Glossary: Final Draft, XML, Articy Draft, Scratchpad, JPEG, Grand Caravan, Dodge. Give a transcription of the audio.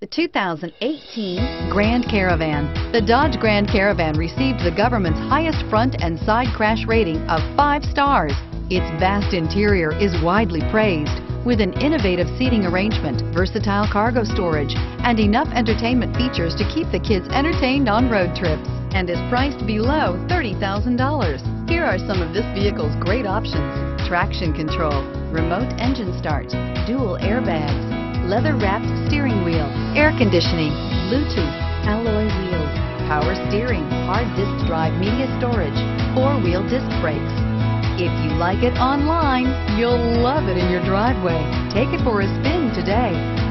The 2018 Grand Caravan. The Dodge Grand Caravan received the government's highest front and side crash rating of 5 stars. Its vast interior is widely praised, with an innovative seating arrangement, versatile cargo storage, and enough entertainment features to keep the kids entertained on road trips, and is priced below $30,000. Here are some of this vehicle's great options: traction control, remote engine start, dual airbags, leather-wrapped steering wheel, air conditioning, Bluetooth, alloy wheels, power steering, hard disk drive media storage, 4-wheel disc brakes. If you like it online, you'll love it in your driveway. Take it for a spin today.